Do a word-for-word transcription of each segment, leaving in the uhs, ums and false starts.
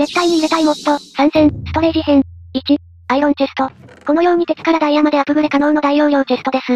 絶対に入れたいモッド、参戦、ストレージ編。いち、アイロンチェスト。このように鉄からダイヤまでアップグレ可能の大容量チェストです。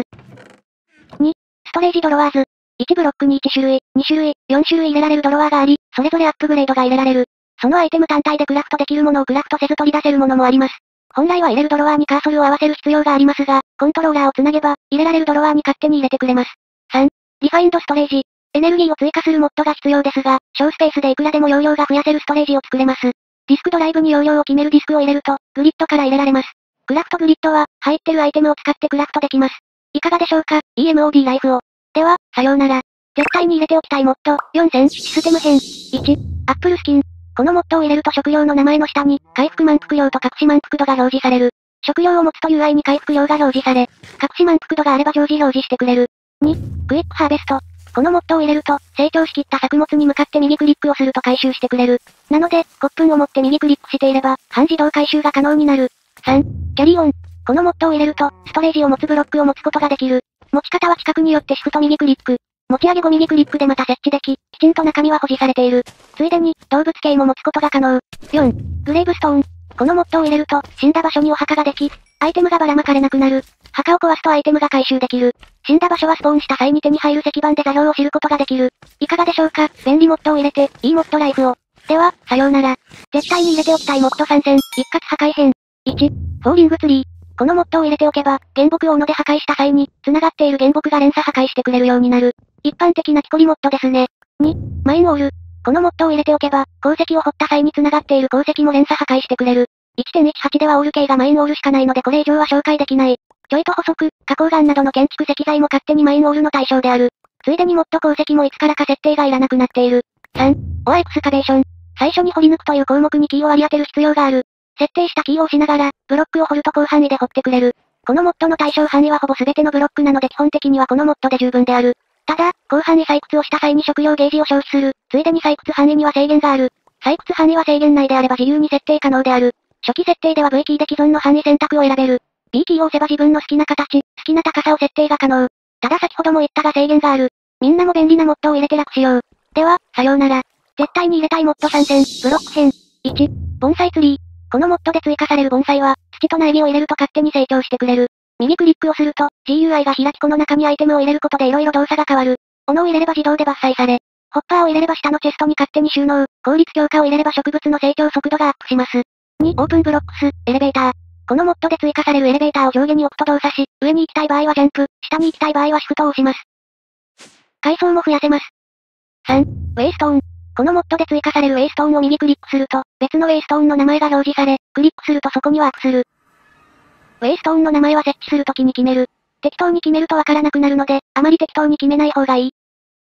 に、ストレージドロワーズ。いちブロックにいち種類、に種類、よん種類入れられるドロワーがあり、それぞれアップグレードが入れられる。そのアイテム単体でクラフトできるものをクラフトせず取り出せるものもあります。本来は入れるドロワーにカーソルを合わせる必要がありますが、コントローラーをつなげば、入れられるドロワーに勝手に入れてくれます。さん、リファインドストレージ。エネルギーを追加するモッドが必要ですが、小スペースでいくらでも容量が増やせるストレージを作れます。ディスクドライブに容量を決めるディスクを入れると、グリッドから入れられます。クラフトグリッドは、入ってるアイテムを使ってクラフトできます。いかがでしょうか、エムオーディー ライフを。では、さようなら。絶対に入れておきたいモッド、よんせん、システム編。いち、アップルスキン。このモッドを入れると食料の名前の下に、回復満腹量と隠し満腹度が表示される。食料を持つと ユーアイ に回復量が表示され、隠し満腹度があれば常時表示してくれる。に、クイックハーベスト。このモッドを入れると、成長しきった作物に向かって右クリックをすると回収してくれる。なので、骨粉を持って右クリックしていれば、半自動回収が可能になる。さん、キャリーオン。このモッドを入れると、ストレージを持つブロックを持つことができる。持ち方は近くによってシフト右クリック。持ち上げ後右クリックでまた設置でき、きちんと中身は保持されている。ついでに、動物系も持つことが可能。よん、グレイブストーン。このモッドを入れると、死んだ場所にお墓ができ、アイテムがばらまかれなくなる。墓を壊すとアイテムが回収できる。死んだ場所はスポーンした際に手に入る石板で座標を知ることができる。いかがでしょうか、便利モッドを入れて、いいモッドライフを。では、さようなら。絶対に入れておきたいモッド参戦、一括破壊編。いち、フォーリングツリー。このモッドを入れておけば、原木を斧で破壊した際に、繋がっている原木が連鎖破壊してくれるようになる。一般的な木こりモッドですね。に、マインオール。このモッドを入れておけば、鉱石を掘った際に繋がっている鉱石も連鎖破壊してくれる。いってんいちはち ではオール系がマインオールしかないのでこれ以上は紹介できない。ちょいと補足、花崗岩などの建築石材も勝手にマインオールの対象である。ついでにモッド鉱石もいつからか設定がいらなくなっている。さん、オアエクスカベーション。最初に掘り抜くという項目にキーを割り当てる必要がある。設定したキーを押しながら、ブロックを掘ると広範囲で掘ってくれる。このモッドの対象範囲はほぼ全てのブロックなので基本的にはこのモッドで十分である。ただ、広範囲採掘をした際に食料ゲージを消費する。ついでに採掘範囲には制限がある。採掘範囲は制限内であれば自由に設定可能である。初期設定では ブイキーで既存の範囲選択を選べる。B キーを押せば自分の好きな形、好きな高さを設定が可能。ただ先ほども言ったが制限がある。みんなも便利なモッドを入れて楽しよう。では、さようなら。絶対に入れたいモッド参戦、ブロック編。いち、盆栽ツリー。このモッドで追加される盆栽は、土と苗木を入れると勝手に成長してくれる。右クリックをすると、ジーユーアイ が開きこの中にアイテムを入れることで色々動作が変わる。斧を入れれば自動で伐採され、ホッパーを入れれば下のチェストに勝手に収納、効率強化を入れれば植物の成長速度がアップします。に、オープンブロックス、エレベーター。このモッドで追加されるエレベーターを上下に置くと動作し、上に行きたい場合はジャンプ、下に行きたい場合はシフトを押します。階層も増やせます。さん、ウェイストーン。このモッドで追加されるウェイストーンを右クリックすると、別のウェイストーンの名前が表示され、クリックするとそこにワープする。ウェイストーンの名前は設置するときに決める。適当に決めるとわからなくなるので、あまり適当に決めない方がいい。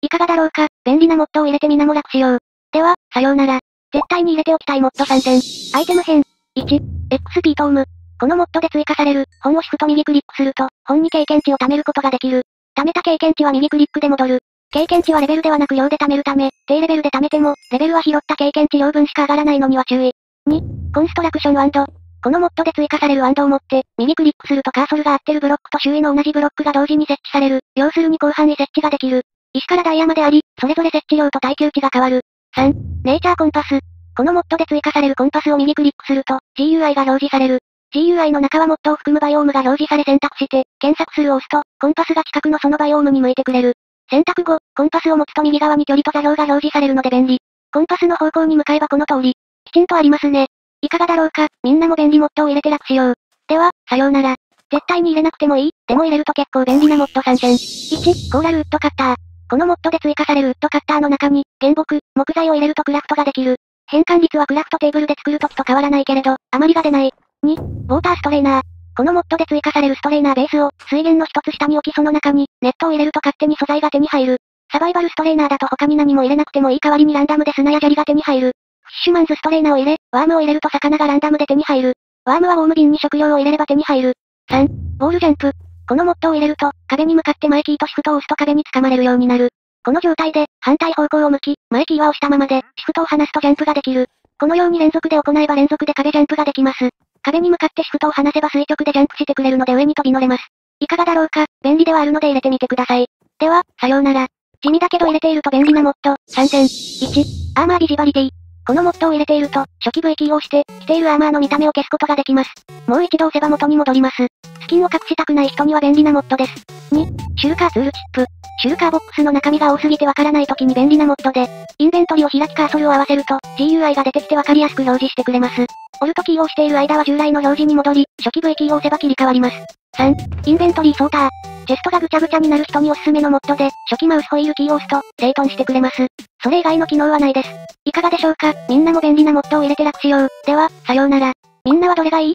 いかがだろうか、便利なモッドを入れてみなも楽しよう。では、さようなら。絶対に入れておきたいモッド参戦。アイテム編。いち、エックスピー Tome。このモッドで追加される、本をシフト右クリックすると、本に経験値を貯めることができる。貯めた経験値は右クリックで戻る。経験値はレベルではなく量で貯めるため、低レベルで貯めても、レベルは拾った経験値量分しか上がらないのには注意。に、コンストラクションワンド。このモッドで追加されるワンドを持って、右クリックするとカーソルが合ってるブロックと周囲の同じブロックが同時に設置される。要するに広範囲設置ができる。石からダイヤまであり、それぞれ設置量と耐久値が変わる。さん、ネイチャーコンパス。このモッドで追加されるコンパスを右クリックすると、ジーユーアイ が表示される。ジーユーアイ の中はモッドを含むバイオームが表示され選択して、検索するを押すと、コンパスが近くのそのバイオームに向いてくれる。選択後、コンパスを持つと右側に距離と座標が表示されるので便利。コンパスの方向に向かえばこの通り。きちんとありますね。いかがだろうか、みんなも便利モッドを入れて楽しよう。では、さようなら。絶対に入れなくてもいい、でも入れると結構便利なモッド参戦。いち、コーラルウッドカッター。このモッドで追加されるウッドカッターの中に、原木、木材を入れるとクラフトができる。変換率はクラフトテーブルで作るときと変わらないけれど、余りが出ない。に、ウォーターストレーナー。このモッドで追加されるストレーナーベースを、水源の一つ下に置きその中に、ネットを入れると勝手に素材が手に入る。サバイバルストレーナーだと他に何も入れなくてもいい代わりにランダムで砂や砂利が手に入る。フィッシュマンズストレーナーを入れ、ワームを入れると魚がランダムで手に入る。ワームはウォーム瓶に食料を入れれば手に入る。さん、ウォールジャンプ。このモッドを入れると、壁に向かって前キーとシフトを押すと壁に掴まれるようになる。この状態で、反対方向を向き、前キーは押したままで、シフトを離すとジャンプができる。このように連続で行えば連続で壁ジャンプができます。壁に向かってシフトを離せば垂直でジャンプしてくれるので上に飛び乗れます。いかがだろうか、便利ではあるので入れてみてください。では、さようなら。地味だけど入れていると便利なモッド、参戦。いち、アーマービジバリティ。このモッドを入れていると、初期 V キーを押して、着ているアーマーの見た目を消すことができます。もう一度押せば元に戻ります。スキンを隠したくない人には便利なモッドです。に、シュルカーツールチップ。シュルカーボックスの中身が多すぎてわからない時に便利なモッドで、インベントリを開きカーソルを合わせると、ジーユーアイ が出てきてわかりやすく表示してくれます。オルトキーを押している間は従来の表示に戻り、初期 V キーを押せば切り替わります。さん、インベントリーソーター。チェストがぐちゃぐちゃになる人におすすめのモッドで、初期マウスホイールキーを押すと、整頓してくれます。それ以外の機能はないです。いかがでしょうか？みんなも便利なモッドを入れて楽しよう。では、さようなら。みんなはどれがいい？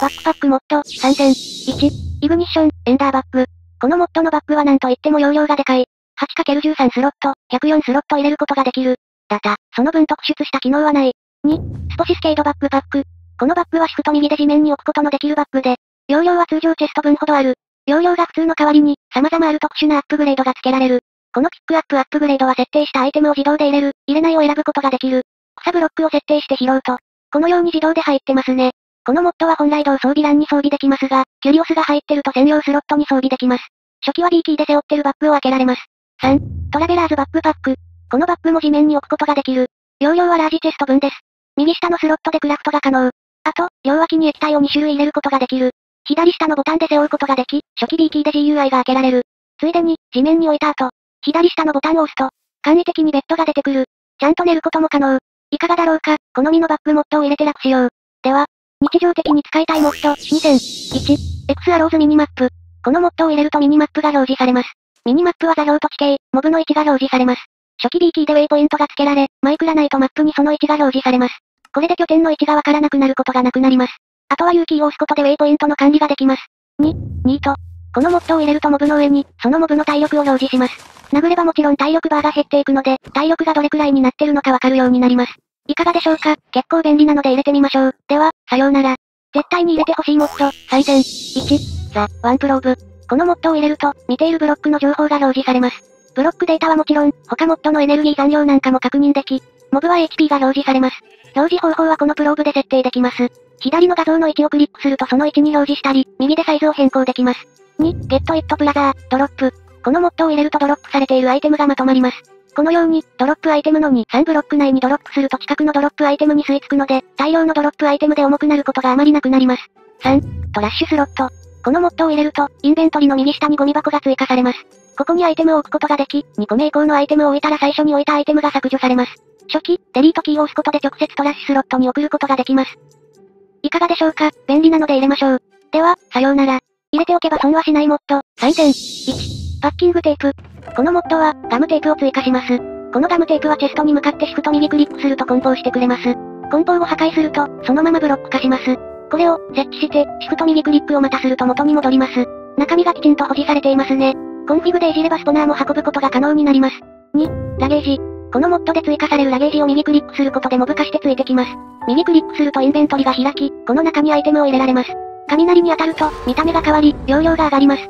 バックパックモッド、さんぜん。いち、イグニッション、エンダーバック。このモッドのバックはなんといっても容量がでかい。はちかけるじゅうさん スロット、ひゃくよんスロット入れることができる。だた、その分突出した機能はない。に、スポシスケイドバックパック。このバックはシフト右で地面に置くことのできるバックで、容量は通常チェスト分ほどある。容量が普通の代わりに、様々ある特殊なアップグレードが付けられる。このキックアップアップグレードは設定したアイテムを自動で入れる、入れないを選ぶことができる。草ブロックを設定して拾うと、このように自動で入ってますね。このモッドは本来同装備欄に装備できますが、キュリオスが入ってると専用スロットに装備できます。初期は D キーで背負ってるバッグを開けられます。さん、トラベラーズバックパック。このバッグも地面に置くことができる。容量はラージチェスト分です。右下のスロットでクラフトが可能。あと、両脇に液体をに種類入れることができる。左下のボタンで背負うことができ、初期 B キーで ジーユーアイ が開けられる。ついでに、地面に置いた後、左下のボタンを押すと、簡易的にベッドが出てくる。ちゃんと寝ることも可能。いかがだろうか、好みのバックモッドを入れて楽しよう。では、日常的に使いたいモッド、にせんいち、X アローズミニマップ。このモッドを入れるとミニマップが表示されます。ミニマップは座標と地形、モブの位置が表示されます。初期 B キーでウェイポイントが付けられ、マイクラナイトマップにその位置が表示されます。これで拠点の位置がわからなくなることがなくなります。あとは U キーを押すことでウェイポイントの管理ができます。に、ニート。このモッドを入れるとモブの上に、そのモブの体力を表示します。殴ればもちろん体力バーが減っていくので、体力がどれくらいになってるのかわかるようになります。いかがでしょうか？結構便利なので入れてみましょう。では、さようなら。絶対に入れてほしいモッド、さんぜん。いち、ザ・ワンプローブ。このモッドを入れると、見ているブロックの情報が表示されます。ブロックデータはもちろん、他モッドのエネルギー残量なんかも確認でき、モブは エイチピー が表示されます。表示方法はこのプローブで設定できます。左の画像の位置をクリックするとその位置に表示したり、右でサイズを変更できます。に、ゲットイットブラザー、ドロップ。このモッドを入れるとドロップされているアイテムがまとまります。このように、ドロップアイテムのに、さんブロック内にドロップすると近くのドロップアイテムに吸い付くので、大量のドロップアイテムで重くなることがあまりなくなります。さん、トラッシュスロット。このモッドを入れると、インベントリの右下にゴミ箱が追加されます。ここにアイテムを置くことができ、にこめ以降のアイテムを置いたら最初に置いたアイテムが削除されます。初期、デリートキーを押すことで直接トラッシュスロットに送ることができます。いかがでしょうか？便利なので入れましょう。では、さようなら。入れておけば損はしないモッド、さんぜん。いち、パッキングテープ。このモッドは、ガムテープを追加します。このガムテープはチェストに向かってシフト右クリックすると梱包してくれます。梱包を破壊すると、そのままブロック化します。これを、設置して、シフト右クリックをまたすると元に戻ります。中身がきちんと保持されていますね。コンフィグでいじればスポナーも運ぶことが可能になります。に、ラゲージ。このモッドで追加されるラゲージを右クリックすることでモブ化してついてきます。右クリックするとインベントリが開き、この中にアイテムを入れられます。雷に当たると、見た目が変わり、容量が上がります。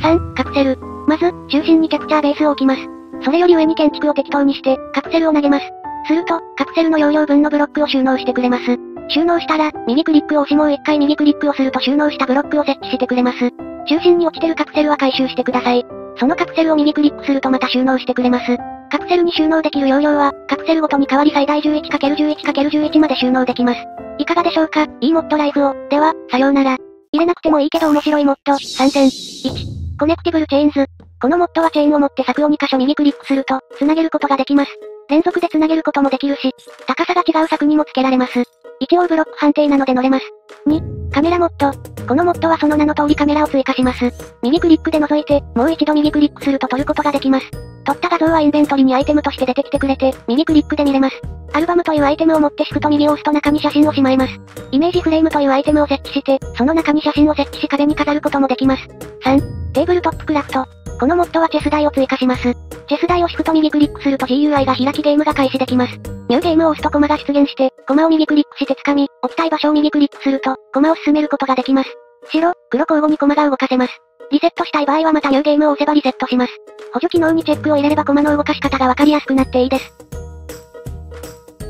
さん、カプセル。まず、中心にキャプチャーベースを置きます。それより上に建築を適当にして、カプセルを投げます。すると、カプセルの容量分のブロックを収納してくれます。収納したら、右クリックを押しもう一回右クリックをすると収納したブロックを設置してくれます。中心に落ちてるカプセルは回収してください。そのカプセルを右クリックするとまた収納してくれます。カプセルに収納できる容量は、カプセルごとに変わり最大 じゅういちかけるじゅういちかけるじゅういち まで収納できます。いかがでしょうか？いいモッドライフを。では、さようなら。入れなくてもいいけど面白いモッド、さんぜんいち、コネクティブルチェーンズ。このモッドはチェーンを持って柵をに箇所右クリックすると、つなげることができます。連続でつなげることもできるし、高さが違う柵にも付けられます。一応ブロック判定なので乗れます。に、カメラモッド。このモッドはその名の通りカメラを追加します。右クリックで覗いて、もう一度右クリックすると撮ることができます。撮った画像はインベントリにアイテムとして出てきてくれて、右クリックで見れます。アルバムというアイテムを持ってシフト右を押すと中に写真をしまいます。イメージフレームというアイテムを設置して、その中に写真を設置し壁に飾ることもできます。さん、テーブルトップクラフト。このモッドはチェス台を追加します。チェス台をシフト右クリックすると ジーユーアイ が開きゲームが開始できます。ニューゲームを押すとコマが出現して、コマを右クリックして掴み、置きたい場所を右クリックすると、コマを進めることができます。白、黒交互にコマが動かせます。リセットしたい場合はまたニューゲームを押せばリセットします。補助機能にチェックを入れればコマの動かし方がわかりやすくなっていいです。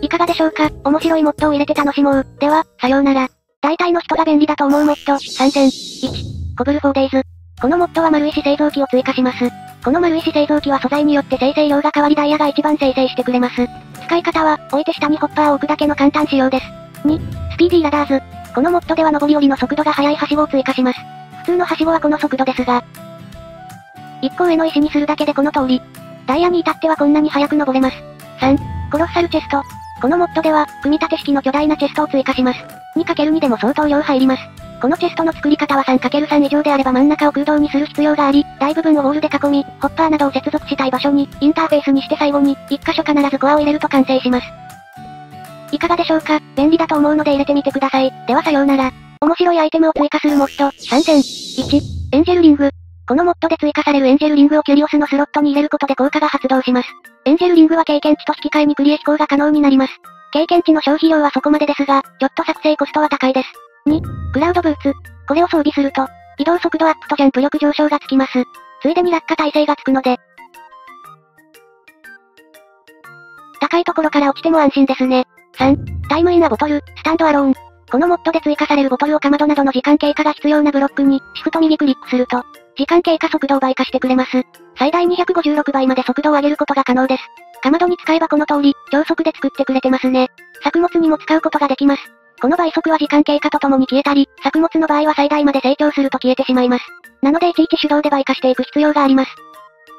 いかがでしょうか？面白いモッドを入れて楽しもう。では、さようなら。大体の人が便利だと思うモッド、さんぜんいち、コブルフォーデイズ。このモッドは丸石製造機を追加します。この丸石製造機は素材によって生成量が変わりダイヤが一番生成してくれます。使い方は、置いて下にホッパーを置くだけの簡単仕様です。に、スピーディーラダーズ。このモッドでは上り下りの速度が速いはしごを追加します。普通のはしごはこの速度ですが、いっこ上の石にするだけでこの通り、ダイヤに至ってはこんなに速く登れます。さん、コロッサルチェスト。このモッドでは、組み立て式の巨大なチェストを追加します。にかけるに でも相当量入ります。このチェストの作り方は さんかけるさん 以上であれば真ん中を空洞にする必要があり、大部分をウォールで囲み、ホッパーなどを接続したい場所に、インターフェースにして最後に、いっかしょ必ずコアを入れると完成します。いかがでしょうか？便利だと思うので入れてみてください。ではさようなら。面白いアイテムを追加するモッドさんせん。いち、エンジェルリング。このモッドで追加されるエンジェルリングをキュリオスのスロットに入れることで効果が発動します。エンジェルリングは経験値と引き換えにクリア飛行が可能になります。経験値の消費量はそこまでですが、ちょっと作成コストは高いです。に、クラウドブーツ。これを装備すると、移動速度アップとジャンプ力上昇がつきます。ついでに落下耐性がつくので、高いところから落ちても安心ですね。さん、タイムインアボトル、スタンドアローン。このモッドで追加されるボトルをかまどなどの時間経過が必要なブロックに、シフト右クリックすると、時間経過速度を倍化してくれます。最大にひゃくごじゅうろくばいまで速度を上げることが可能です。かまどに使えばこの通り、超速で作ってくれてますね。作物にも使うことができます。この倍速は時間経過とともに消えたり、作物の場合は最大まで成長すると消えてしまいます。なのでいちいち手動で倍化していく必要があります。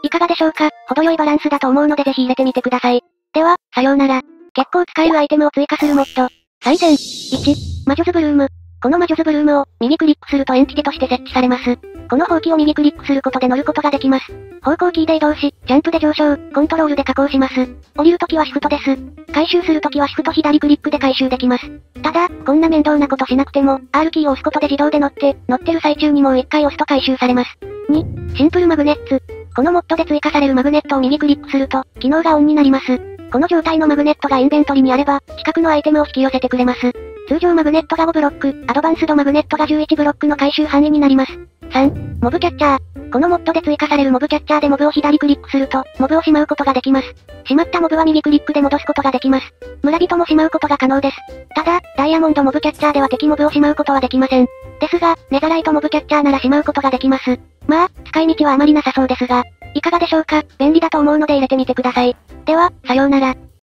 いかがでしょうか？程よいバランスだと思うのでぜひ入れてみてください。では、さようなら。結構使えるアイテムを追加するモッドさんぜん。いち、魔女ズブルーム。この魔女ズブルームを右クリックするとエンティティとして設置されます。この砲機を右クリックすることで乗ることができます。方向キーで移動し、ジャンプで上昇、コントロールで下降します。降りるときはシフトです。回収するときはシフト左クリックで回収できます。ただ、こんな面倒なことしなくても、アール キーを押すことで自動で乗って、乗ってる最中にもういっかい押すと回収されます。に、シンプルマグネッツ。このモッドで追加されるマグネットを右クリックすると、機能がオンになります。この状態のマグネットがインベントリにあれば、近くのアイテムを引き寄せてくれます。通常マグネットがごブロック、アドバンスドマグネットがじゅういちブロックの回収範囲になります。さん、モブキャッチャー。このモッドで追加されるモブキャッチャーでモブを左クリックすると、モブをしまうことができます。しまったモブは右クリックで戻すことができます。村人もしまうことが可能です。ただ、ダイヤモンドモブキャッチャーでは敵モブをしまうことはできません。ですが、ネザライトモブキャッチャーならしまうことができます。まあ、使い道はあまりなさそうですが、いかがでしょうか？便利だと思うので入れてみてください。では、さようなら。